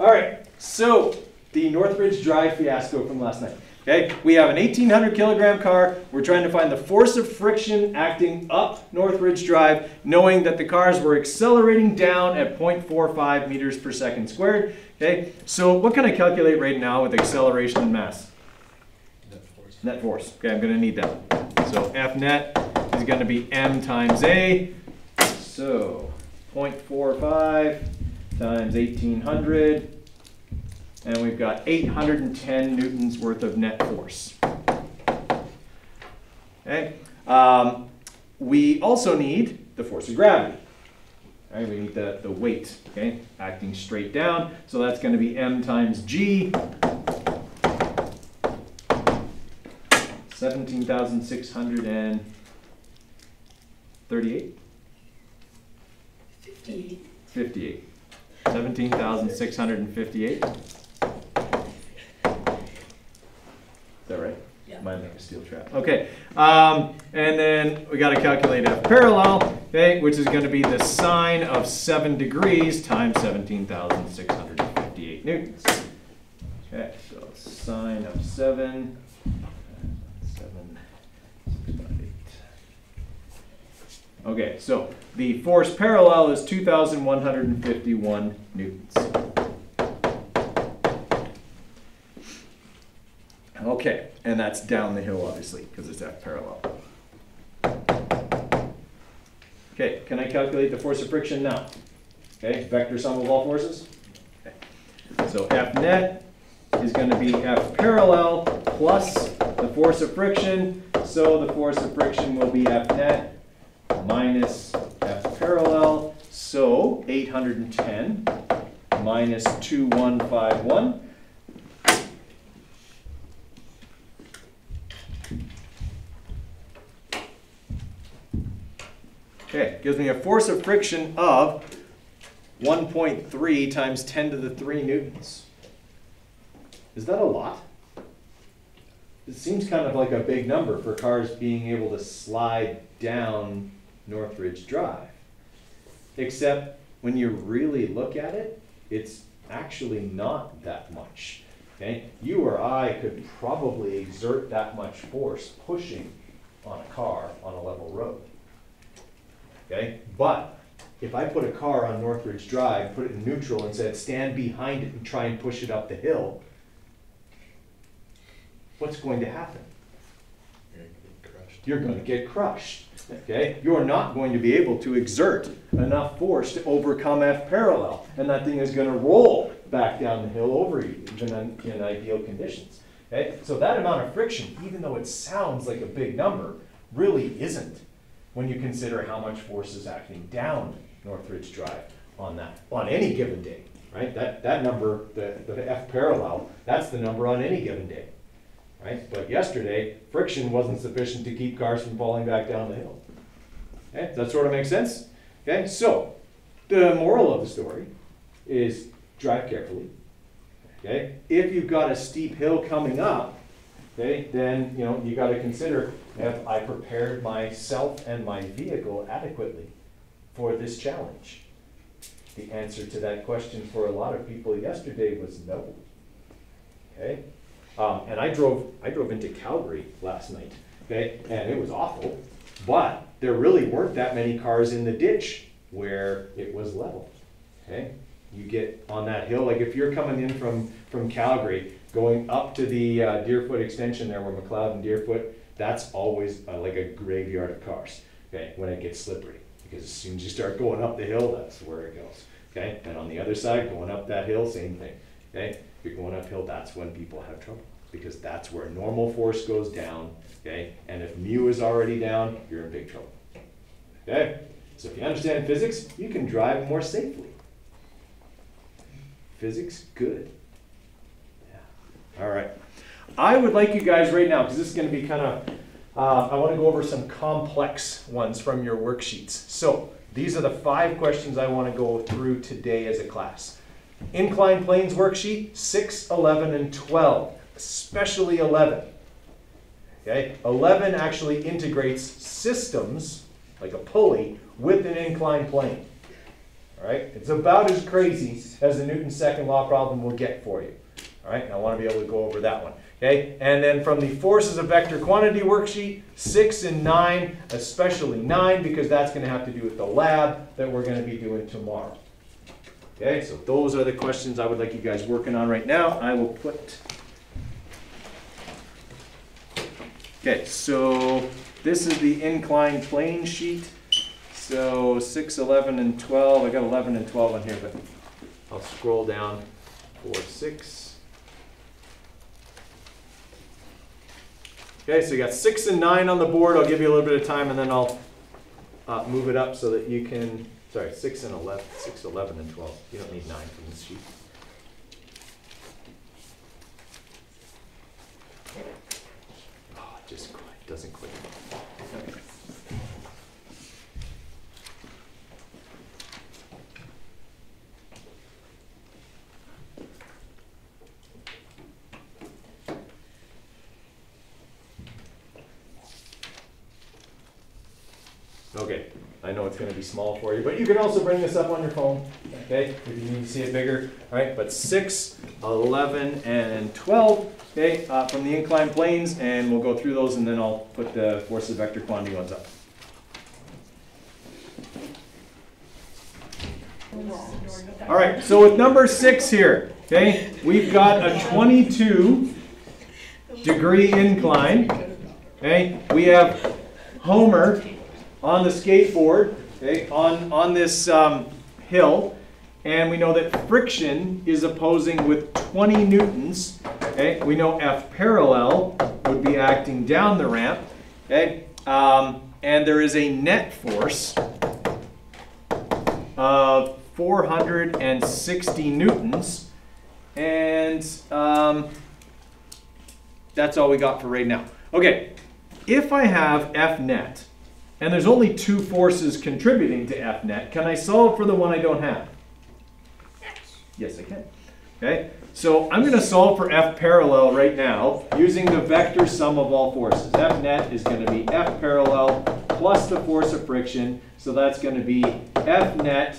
All right, so the Northridge Drive fiasco from last night. Okay, we have an 1,800 kilogram car. We're trying to find the force of friction acting up Northridge Drive, knowing that the cars were accelerating down at 0.45 meters per second squared. Okay, so what can I calculate right now with acceleration and mass? Net force. Net force. Okay, I'm going to need that. So F net is going to be M times A. So 0.45 times 1,800. And we've got 810 newtons worth of net force. Okay. We also need the force of gravity. All right, we need the weight, okay, acting straight down. So that's going to be M times G, 17,638? 58. 58. 17,658. Is that right? Yeah. Might make a steel trap. Okay, and then we got to calculate F parallel, okay, which is going to be the sine of 7 degrees times 17,658 newtons. Okay, so sine of 7, 6, 5, 8. Okay, so the force parallel is 2,151 newtons. Okay, and that's down the hill, obviously, because it's F parallel. Okay, can I calculate the force of friction now? Okay, vector sum of all forces. Okay. So F net is going to be F parallel plus the force of friction. So the force of friction will be F net minus F parallel. So 810 minus 2151. Okay, gives me a force of friction of 1.3 times 10 to the 3 newtons. Is that a lot? It seems kind of like a big number for cars being able to slide down Northridge Drive. Except when you really look at it, it's actually not that much. Okay? You or I could probably exert that much force pushing on a car on a level road. Okay? But if I put a car on Northridge Drive, put it in neutral, and said stand behind it and try and push it up the hill, what's going to happen? You're going to get crushed. You're going to get crushed. Okay? You're not going to be able to exert enough force to overcome F parallel, and that thing is going to roll back down the hill over you, even in ideal conditions. Okay? So that amount of friction, even though it sounds like a big number, really isn't, when you consider how much force is acting down Northridge Drive on that, on any given day, right? That number, the F parallel, that's the number on any given day, right? But yesterday, friction wasn't sufficient to keep cars from falling back down the hill. Okay, that sort of makes sense? Okay, so the moral of the story is drive carefully, okay? If you've got a steep hill coming up, okay, then you know you got to consider, have I prepared myself and my vehicle adequately for this challenge? The answer to that question for a lot of people yesterday was no. Okay, and I drove into Calgary last night. Okay, and it was awful, but there really weren't that many cars in the ditch where it was level. Okay, you get on that hill, like if you're coming in from Calgary, going up to the Deerfoot extension there where McLeod and Deerfoot, that's always like a graveyard of cars, okay, when it gets slippery. Because as soon as you start going up the hill, that's where it goes, okay? And on the other side, going up that hill, same thing, okay? If you're going uphill, that's when people have trouble, because that's where normal force goes down, okay? And if mu is already down, you're in big trouble, okay? So if you understand physics, you can drive more safely. Physics, good. All right, I would like you guys right now, because this is going to be kind of, I want to go over some complex ones from your worksheets. So these are the 5 questions I want to go through today as a class. Inclined planes worksheet, 6, 11, and 12, especially 11. Okay, 11 actually integrates systems, like a pulley, with an inclined plane. All right? It's about as crazy as the Newton's second law problem will get for you. All right? And I want to be able to go over that one. Okay? And then from the forces of vector quantity worksheet, 6 and 9, especially 9, because that's going to have to do with the lab that we're going to be doing tomorrow. Okay, so those are the questions I would like you guys working on right now. I will put... Okay, so this is the inclined plane sheet. So 6, 11, and 12. I got 11 and 12 on here, but I'll scroll down for 6. Okay, so you got 6 and 9 on the board. I'll give you a little bit of time, and then I'll move it up so that you can... Sorry, 6 and 11, 6, 11, and 12. You don't need 9 from this sheet. Oh, it just quit. Doesn't quit. Okay. Okay. I know it's going to be small for you, but you can also bring this up on your phone, okay, if you need to see it bigger. All right, but 6, 11, and 12, okay, from the inclined planes, and we'll go through those, and then I'll put the forces vector quantity ones up. All right, so with number 6 here, okay, we've got a 22-degree incline, okay, we have Homer on the skateboard, okay, on this hill, and we know that friction is opposing with 20 newtons. Okay, we know F parallel would be acting down the ramp. Okay, and there is a net force of 460 newtons, and that's all we got for right now. Okay, if I have F net, and there's only 2 forces contributing to F net, can I solve for the one I don't have? Yes, I can. Okay, so I'm going to solve for F parallel right now using the vector sum of all forces. F net is going to be F parallel plus the force of friction. So that's going to be F net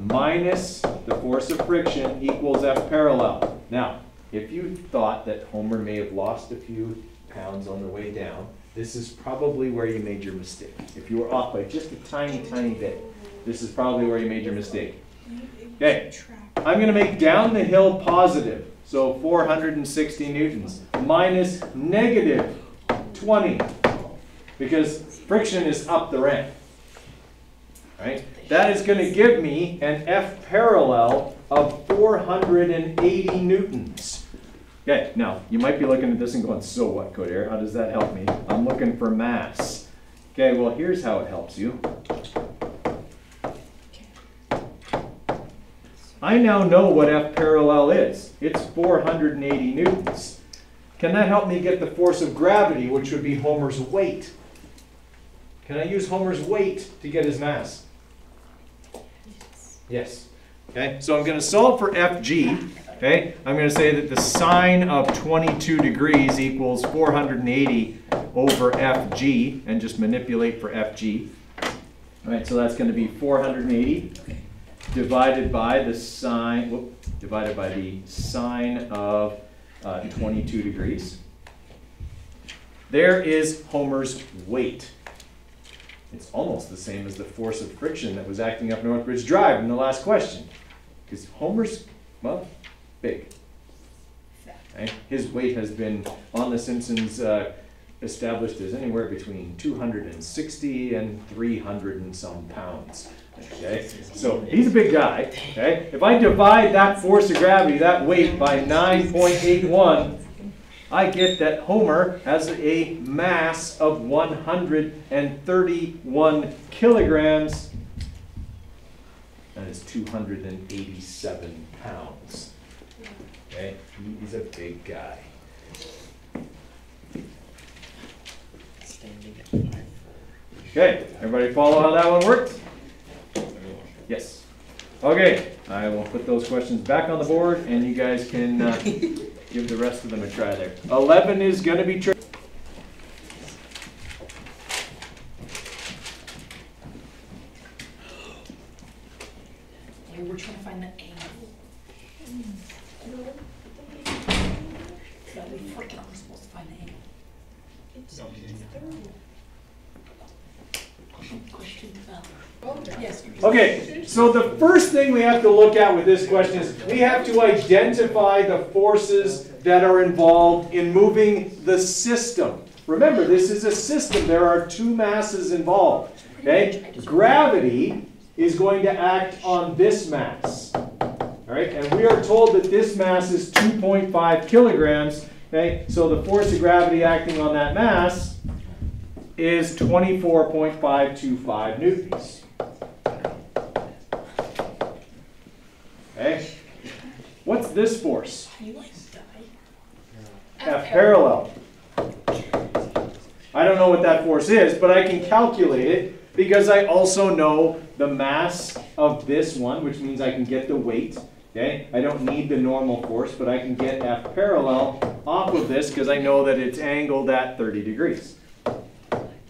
minus the force of friction equals F parallel. Now, if you thought that Homer may have lost a few pounds on the way down, this is probably where you made your mistake. If you were off by just a tiny, tiny bit, this is probably where you made your mistake. Okay, I'm going to make down the hill positive, so 460 newtons, minus negative 20, because friction is up the ramp. All right, that is going to give me an F parallel of 480 newtons. Okay, now, you might be looking at this and going, so what, Coderre? How does that help me? I'm looking for mass. Okay, well, here's how it helps you. I now know what F parallel is. It's 480 newtons. Can that help me get the force of gravity, which would be Homer's weight? Can I use Homer's weight to get his mass? Yes. Okay, so I'm going to solve for FG. Okay, I'm going to say that the sine of 22 degrees equals 480 over FG, and just manipulate for FG. All right, so that's going to be 480 divided by the sine, divided by the sine of 22 degrees. There is Homer's weight. It's almost the same as the force of friction that was acting up Northridge Drive in the last question, because Homer's, well, big. Okay. His weight has been, on the Simpsons, established as anywhere between 260 and 300 and some pounds. Okay, so he's a big guy. Okay, if I divide that force of gravity, that weight, by 9.81, I get that Homer has a mass of 131 kilograms. That is 287 pounds. Okay. He is a big guy. Okay, everybody follow how that one worked? Yes. Okay, I will put those questions back on the board, and you guys can give the rest of them a try there. 11 is going to be tricky. angle. So we forgot we're supposed to find the angle. Okay, so the first thing we have to look at with this question is we have to identify the forces that are involved in moving the system. Remember, this is a system. There are two masses involved. Okay? Gravity is going to act on this mass. All right? And we are told that this mass is 2.5 kilograms. Okay? So the force of gravity acting on that mass is 24.525 newtons. Okay? What's this force? F parallel. I don't know what that force is, but I can calculate it because I also know the mass of this one, which means I can get the weight. Okay? I don't need the normal force, but I can get F parallel off of this because I know that it's angled at 30 degrees.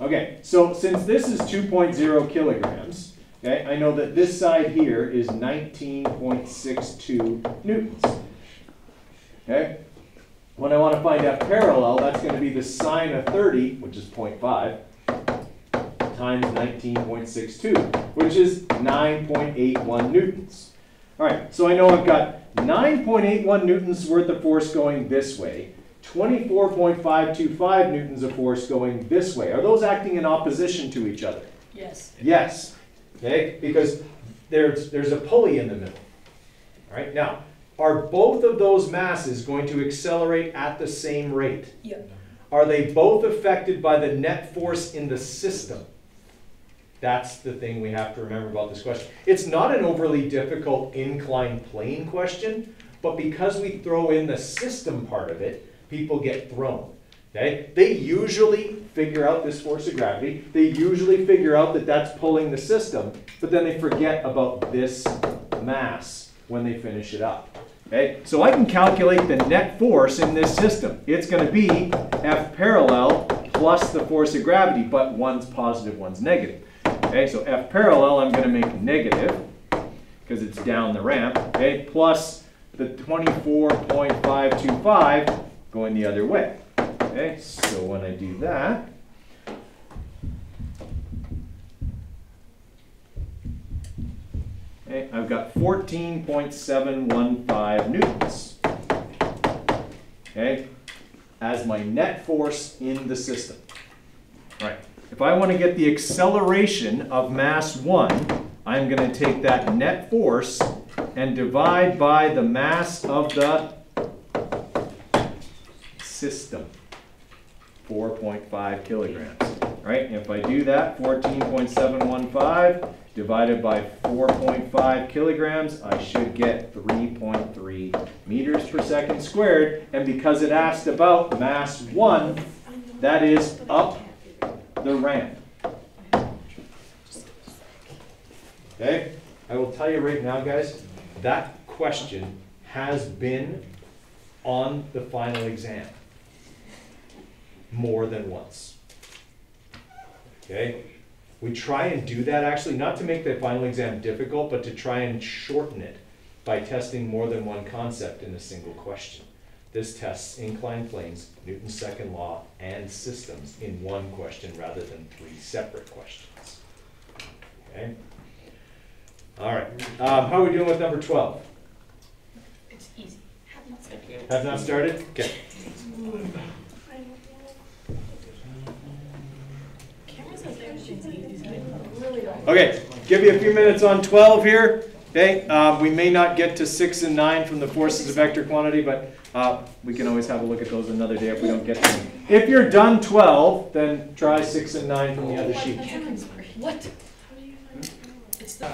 Okay, so since this is 2.0 kilograms, okay, I know that this side here is 19.62 newtons. Okay? When I want to find F parallel, that's going to be the sine of 30, which is 0.5, times 19.62, which is 9.81 newtons. All right, so I know I've got 9.81 newtons worth of force going this way, 24.525 newtons of force going this way. Are those acting in opposition to each other? Yes. Yes, okay, because there's a pulley in the middle. All right, now, are both of those masses going to accelerate at the same rate? Yep. Are they both affected by the net force in the system? That's the thing we have to remember about this question. It's not an overly difficult inclined plane question, but because we throw in the system part of it, people get thrown. Okay? They usually figure out this force of gravity. They usually figure out that that's pulling the system, but then they forget about this mass when they finish it up. Okay? So I can calculate the net force in this system. It's going to be F parallel plus the force of gravity, but one's positive, one's negative. Okay? So F parallel I'm going to make negative because it's down the ramp, okay? Plus the 24.525 going the other way. Okay, so when I do that, okay, I've got 14.715 newtons, okay, as my net force in the system. All right, if I want to get the acceleration of mass 1, I'm going to take that net force and divide by the mass of the system, 4.5 kilograms. Right? And if I do that, 14.715 divided by 4.5 kilograms, I should get 3.3 meters per second squared. And because it asked about mass 1, that is up the ramp. Okay? I will tell you right now, guys, that question has been on the final exam more than once. Okay? We try and do that actually, not to make the final exam difficult, but to try and shorten it by testing more than one concept in a single question. This tests inclined planes, Newton's second law, and systems in one question rather than three separate questions. Okay? All right. How are we doing with number 12? It's easy. Have not started. Have not started? Okay. Okay, give you a few minutes on 12 here. Okay, we may not get to 6 and 9 from the forces of vector quantity, but we can always have a look at those another day if we don't get to them. If you're done 12, then try 6 and 9 from the other sheet. What? It's the